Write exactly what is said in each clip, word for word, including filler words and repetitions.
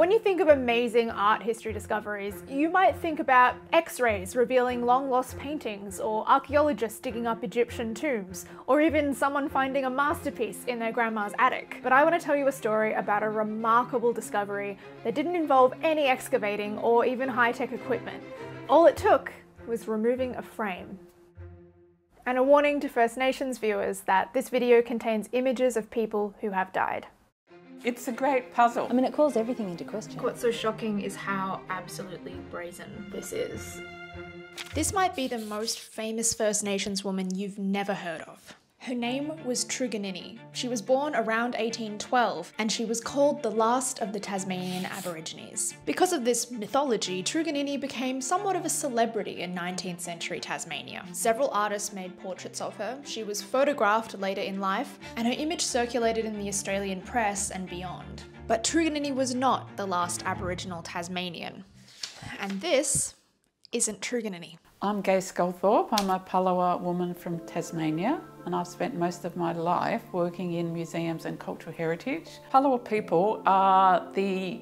When you think of amazing art history discoveries, you might think about X-rays revealing long-lost paintings, or archaeologists digging up Egyptian tombs, or even someone finding a masterpiece in their grandma's attic. But I want to tell you a story about a remarkable discovery that didn't involve any excavating or even high-tech equipment. All it took was removing a frame. And a warning to First Nations viewers that this video contains images of people who have died. It's a great puzzle. I mean, it calls everything into question. What's so shocking is how absolutely brazen this is. This might be the most famous First Nations woman you've never heard of. Her name was Truganini. She was born around eighteen twelve, and she was called the last of the Tasmanian Aborigines. Because of this mythology, Truganini became somewhat of a celebrity in nineteenth century Tasmania. Several artists made portraits of her, she was photographed later in life, and her image circulated in the Australian press and beyond. But Truganini was not the last Aboriginal Tasmanian. And this isn't Truganini. I'm Gaye Sculthorpe, I'm a Palawa woman from Tasmania, and I've spent most of my life working in museums and cultural heritage. Palawa people are the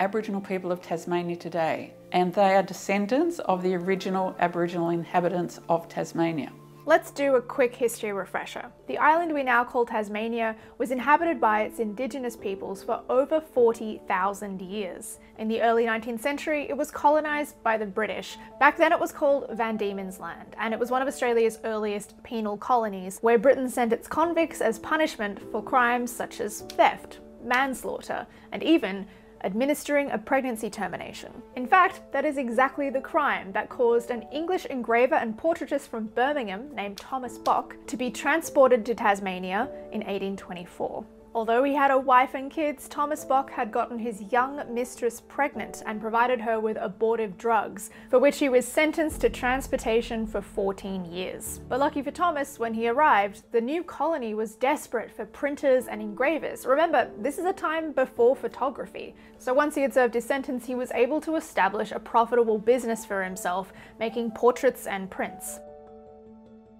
Aboriginal people of Tasmania today, and they are descendants of the original Aboriginal inhabitants of Tasmania. Let's do a quick history refresher. The island we now call Tasmania was inhabited by its indigenous peoples for over forty thousand years. In the early nineteenth century, it was colonised by the British. Back then it was called Van Diemen's Land, and it was one of Australia's earliest penal colonies, where Britain sent its convicts as punishment for crimes such as theft, manslaughter, and even administering a pregnancy termination. In fact, that is exactly the crime that caused an English engraver and portraitist from Birmingham named Thomas Bock to be transported to Tasmania in eighteen twenty-four. Although he had a wife and kids, Thomas Bock had gotten his young mistress pregnant and provided her with abortive drugs, for which he was sentenced to transportation for fourteen years. But lucky for Thomas, when he arrived, the new colony was desperate for printers and engravers. Remember, this is a time before photography. So once he had served his sentence, he was able to establish a profitable business for himself, making portraits and prints.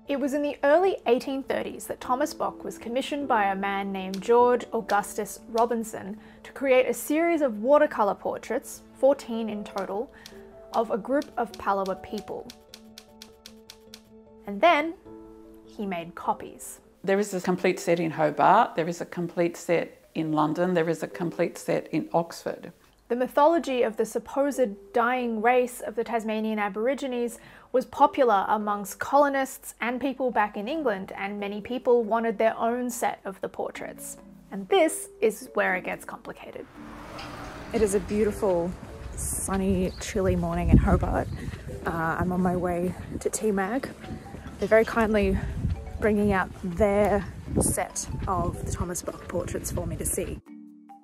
It was in the early eighteen thirties that Thomas Bock was commissioned by a man named George Augustus Robinson to create a series of watercolour portraits, fourteen in total, of a group of Palawa people. And then he made copies. There is a complete set in Hobart, there is a complete set in London, there is a complete set in Oxford. The mythology of the supposed dying race of the Tasmanian Aborigines was popular amongst colonists and people back in England, and many people wanted their own set of the portraits. And this is where it gets complicated. It is a beautiful, sunny, chilly morning in Hobart. Uh, I'm on my way to T MAG. They're very kindly bringing out their set of the Thomas Bock portraits for me to see.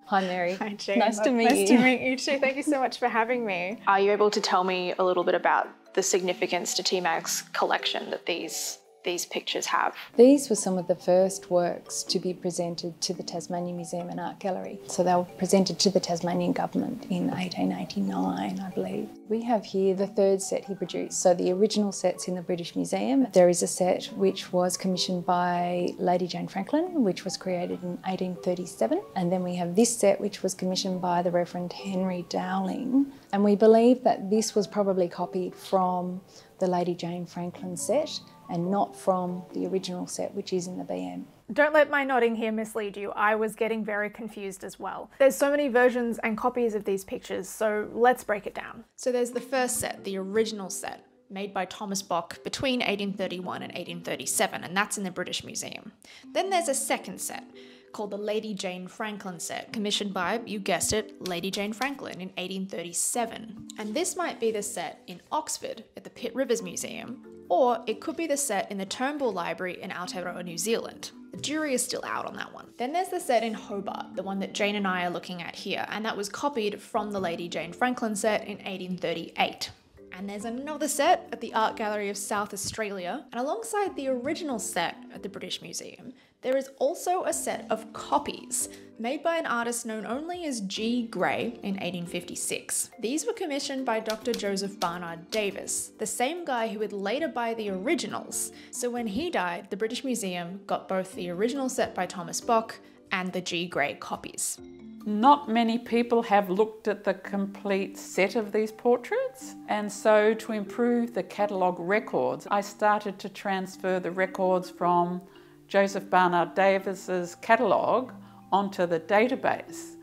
Hi Mary. Hi Jane. Nice to meet you. Nice to meet you too. Thank you so much for having me. Are you able to tell me a little bit about the significance to T MAG's collection that these these pictures have? These were some of the first works to be presented to the Tasmanian Museum and Art Gallery. So they were presented to the Tasmanian government in eighteen eighty-nine, I believe. We have here the third set he produced. So the original set's in the British Museum. There is a set which was commissioned by Lady Jane Franklin, which was created in eighteen thirty-seven. And then we have this set, which was commissioned by the Reverend Henry Dowling. And we believe that this was probably copied from the Lady Jane Franklin set, and not from the original set, which is in the B M. Don't let my nodding here mislead you. I was getting very confused as well. There's so many versions and copies of these pictures, so let's break it down. So there's the first set, the original set, made by Thomas Bock between eighteen thirty-one and eighteen thirty-seven, and that's in the British Museum. Then there's a second set, called the Lady Jane Franklin set, commissioned by, you guessed it, Lady Jane Franklin in eighteen thirty-seven. And this might be the set in Oxford at the Pitt Rivers Museum, or it could be the set in the Turnbull Library in Aotearoa, New Zealand. The jury is still out on that one. Then there's the set in Hobart, the one that Jane and I are looking at here, and that was copied from the Lady Jane Franklin set in eighteen thirty-eight. And there's another set at the Art Gallery of South Australia, and alongside the original set at the British Museum, there is also a set of copies made by an artist known only as G. Gray in eighteen fifty-six. These were commissioned by Doctor Joseph Barnard Davis, the same guy who would later buy the originals. So when he died, the British Museum got both the original set by Thomas Bock and the G. Gray copies. Not many people have looked at the complete set of these portraits, and so to improve the catalogue records, I started to transfer the records from Joseph Barnard Davis's catalogue onto the database.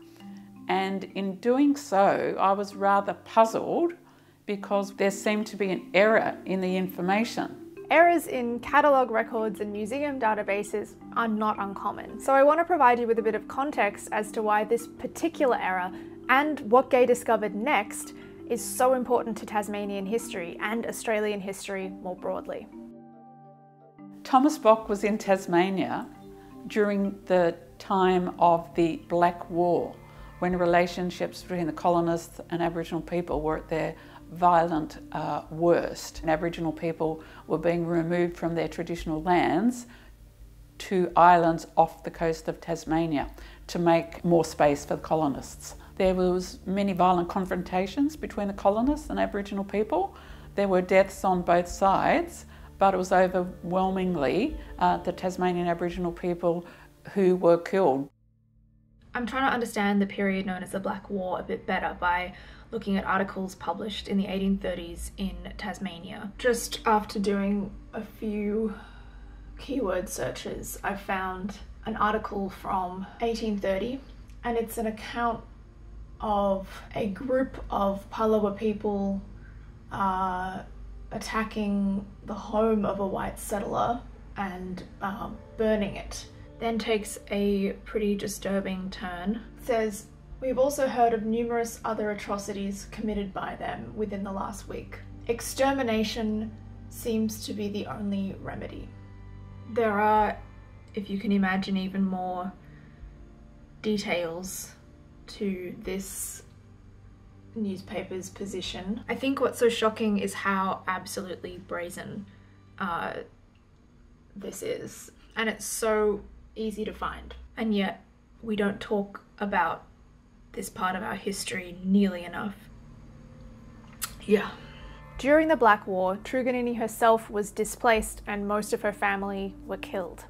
And in doing so, I was rather puzzled because there seemed to be an error in the information. Errors in catalogue records and museum databases are not uncommon, so I want to provide you with a bit of context as to why this particular error and what Gaye discovered next is so important to Tasmanian history and Australian history more broadly. Thomas Bock was in Tasmania during the time of the Black War, when relationships between the colonists and Aboriginal people were at their violent uh, worst. And Aboriginal people were being removed from their traditional lands to islands off the coast of Tasmania to make more space for the colonists. There was many violent confrontations between the colonists and Aboriginal people. There were deaths on both sides, but it was overwhelmingly uh, the Tasmanian Aboriginal people who were killed. I'm trying to understand the period known as the Black War a bit better by looking at articles published in the eighteen thirties in Tasmania. Just after doing a few keyword searches, I found an article from eighteen thirty, and it's an account of a group of Palawa people uh, attacking the home of a white settler and uh, burning it. Then takes a pretty disturbing turn. It says, "We've also heard of numerous other atrocities committed by them within the last week. Extermination seems to be the only remedy." There are, if you can imagine, even more details to this newspaper's position. I think what's so shocking is how absolutely brazen uh, this is. And it's so easy to find. And yet we don't talk about this part of our history nearly enough. Yeah. During the Black War, Truganini herself was displaced and most of her family were killed.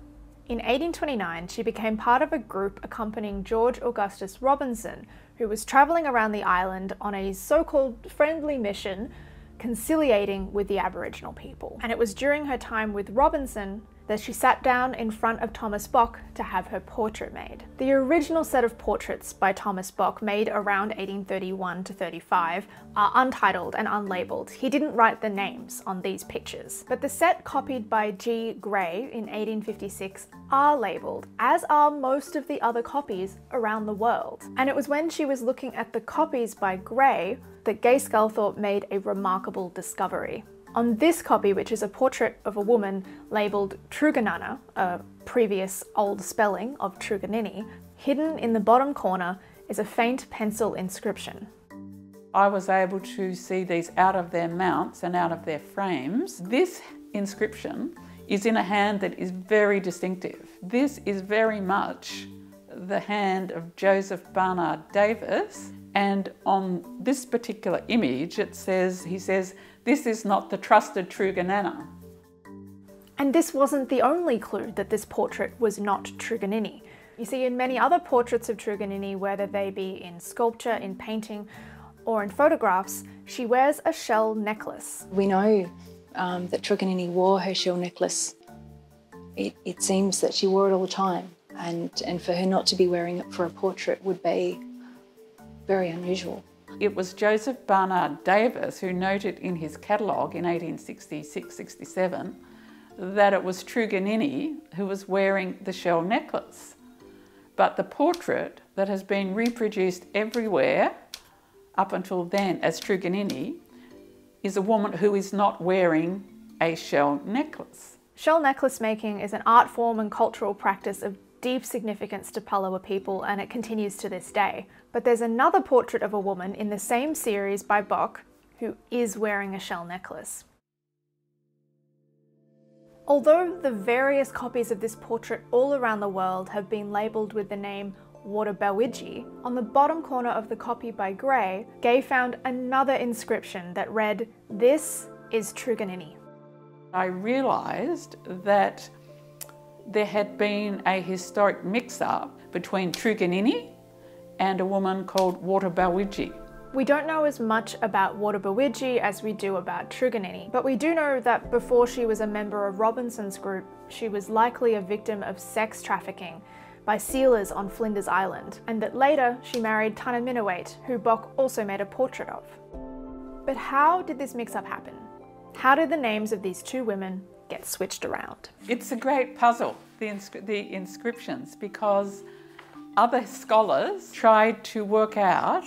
In eighteen twenty-nine, she became part of a group accompanying George Augustus Robinson, who was travelling around the island on a so-called friendly mission, conciliating with the Aboriginal people. And it was during her time with Robinson that she sat down in front of Thomas Bock to have her portrait made. The original set of portraits by Thomas Bock, made around eighteen thirty-one to thirty-five, are untitled and unlabelled. He didn't write the names on these pictures. But the set copied by G. Gray in eighteen fifty-six are labelled, as are most of the other copies around the world. And it was when she was looking at the copies by Gray that Gaye Sculthorpe made a remarkable discovery. On this copy, which is a portrait of a woman labelled Truganana, a previous old spelling of Truganini, hidden in the bottom corner is a faint pencil inscription. I was able to see these out of their mounts and out of their frames. This inscription is in a hand that is very distinctive. This is very much the hand of Joseph Barnard Davis, and on this particular image it says, he says, "This is not the trusted Truganana." And this wasn't the only clue that this portrait was not Truganini. You see, in many other portraits of Truganini, whether they be in sculpture, in painting, or in photographs, she wears a shell necklace. We know um, that Truganini wore her shell necklace. It, it seems that she wore it all the time, and, and for her not to be wearing it for a portrait would be very unusual. It was Joseph Barnard Davis who noted in his catalogue in eighteen sixty-six sixty-seven that it was Truganini who was wearing the shell necklace. But the portrait that has been reproduced everywhere up until then as Truganini is a woman who is not wearing a shell necklace. Shell necklace making is an art form and cultural practice of deep significance to Palawa people, and it continues to this day. But there's another portrait of a woman in the same series by Bock who is wearing a shell necklace. Although the various copies of this portrait all around the world have been labelled with the name Waterbawidji, on the bottom corner of the copy by Gray, Gaye found another inscription that read, "This is Truganini." I realised that there had been a historic mix-up between Truganini and a woman called Waterbawidji. We don't know as much about Waterbawidji as we do about Truganini, but we do know that before she was a member of Robinson's group, she was likely a victim of sex trafficking by sealers on Flinders Island, and that later she married Tana Minowait, who Bock also made a portrait of. But how did this mix-up happen? How did the names of these two women get switched around? It's a great puzzle, the, inscri the inscriptions, because other scholars tried to work out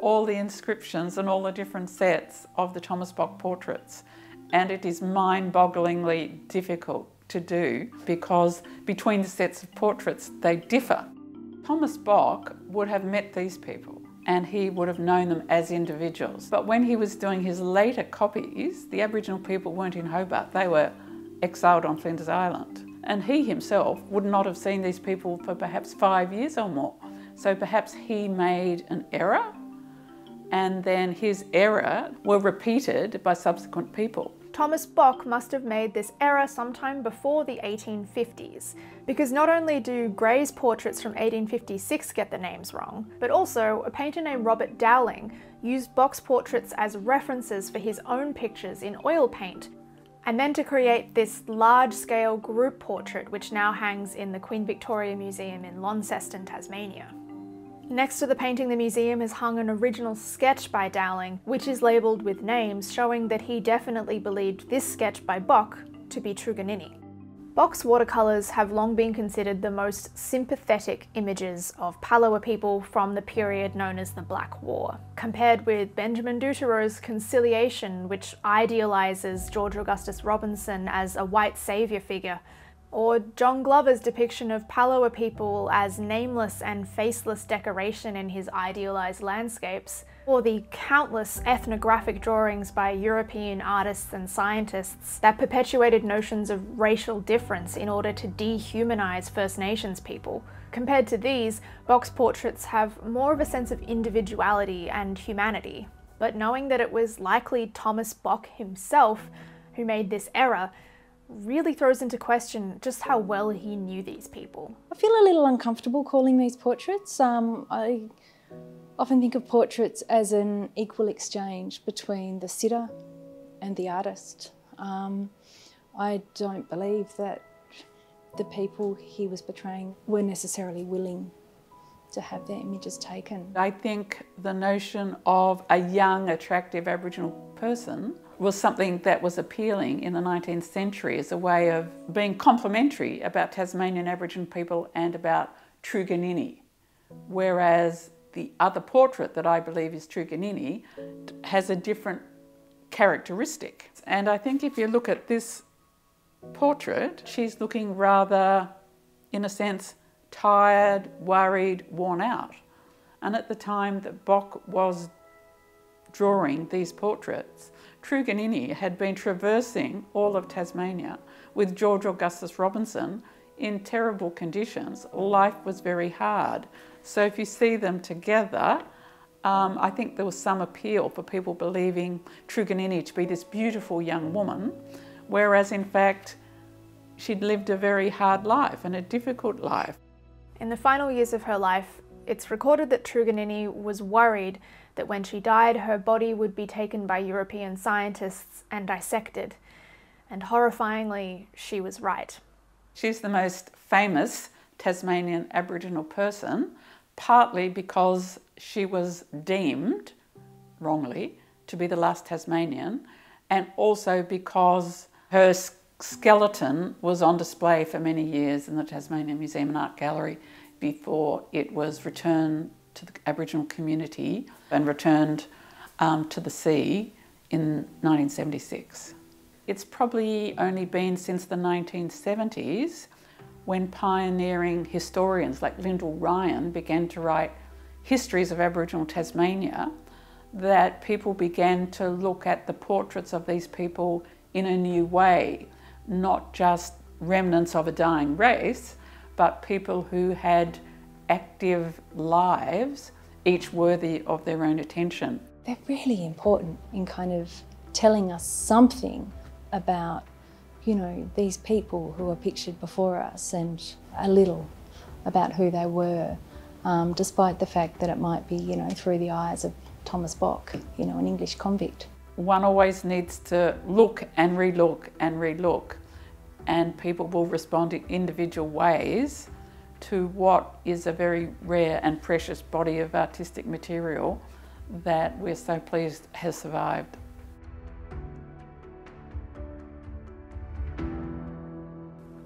all the inscriptions and all the different sets of the Thomas Bock portraits, and it is mind-bogglingly difficult to do because between the sets of portraits they differ. Thomas Bock would have met these people and he would have known them as individuals, but when he was doing his later copies, the Aboriginal people weren't in Hobart, they were exiled on Flinders Island, and he himself would not have seen these people for perhaps five years or more. So perhaps he made an error, and then his error were repeated by subsequent people. Thomas Bock must have made this error sometime before the eighteen fifties, because not only do Gray's portraits from eighteen fifty-six get the names wrong, but also a painter named Robert Dowling used Bock's portraits as references for his own pictures in oil paint, and then to create this large-scale group portrait which now hangs in the Queen Victoria Museum in Launceston, Tasmania. Next to the painting, the museum has hung an original sketch by Dowling, which is labelled with names, showing that he definitely believed this sketch by Bock to be Truganini. Bock's watercolours have long been considered the most sympathetic images of Palawa people from the period known as the Black War, compared with Benjamin Doutereau's Conciliation, which idealises George Augustus Robinson as a white saviour figure, or John Glover's depiction of Palawa people as nameless and faceless decoration in his idealised landscapes, or the countless ethnographic drawings by European artists and scientists that perpetuated notions of racial difference in order to dehumanise First Nations people. Compared to these, Bock's portraits have more of a sense of individuality and humanity. But knowing that it was likely Thomas Bock himself who made this error really throws into question just how well he knew these people. I feel a little uncomfortable calling these portraits. Um, I often think of portraits as an equal exchange between the sitter and the artist. Um, I don't believe that the people he was portraying were necessarily willing to have their images taken. I think the notion of a young, attractive Aboriginal person was something that was appealing in the nineteenth century as a way of being complimentary about Tasmanian Aboriginal people and about Truganini, whereas the other portrait that I believe is Truganini has a different characteristic. And I think if you look at this portrait, she's looking rather, in a sense, tired, worried, worn out. And at the time that Bock was drawing these portraits, Truganini had been traversing all of Tasmania with George Augustus Robinson in terrible conditions. Life was very hard. So if you see them together, um, I think there was some appeal for people believing Truganini to be this beautiful young woman, whereas in fact, she'd lived a very hard life and a difficult life. In the final years of her life, it's recorded that Truganini was worried that when she died, her body would be taken by European scientists and dissected. And horrifyingly, she was right. She's the most famous Tasmanian Aboriginal person, partly because she was deemed, wrongly, to be the last Tasmanian, and also because her skeleton was on display for many years in the Tasmanian Museum and Art Gallery before it was returned to the Aboriginal community and returned um, to the sea in nineteen seventy-six. It's probably only been since the nineteen seventies when pioneering historians like Lyndall Ryan began to write histories of Aboriginal Tasmania that people began to look at the portraits of these people in a new way, not just remnants of a dying race, but people who had active lives, each worthy of their own attention. They're really important in kind of telling us something about, you know, these people who are pictured before us and a little about who they were um, despite the fact that it might be, you know, through the eyes of Thomas Bock, you know, an English convict. One always needs to look and relook and relook, and people will respond in individual ways to what is a very rare and precious body of artistic material that we're so pleased has survived.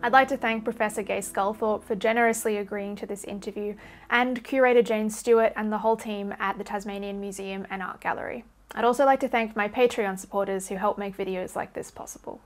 I'd like to thank Professor Gaye Sculthorpe for generously agreeing to this interview, and curator Jane Stewart and the whole team at the Tasmanian Museum and Art Gallery. I'd also like to thank my Patreon supporters who help make videos like this possible.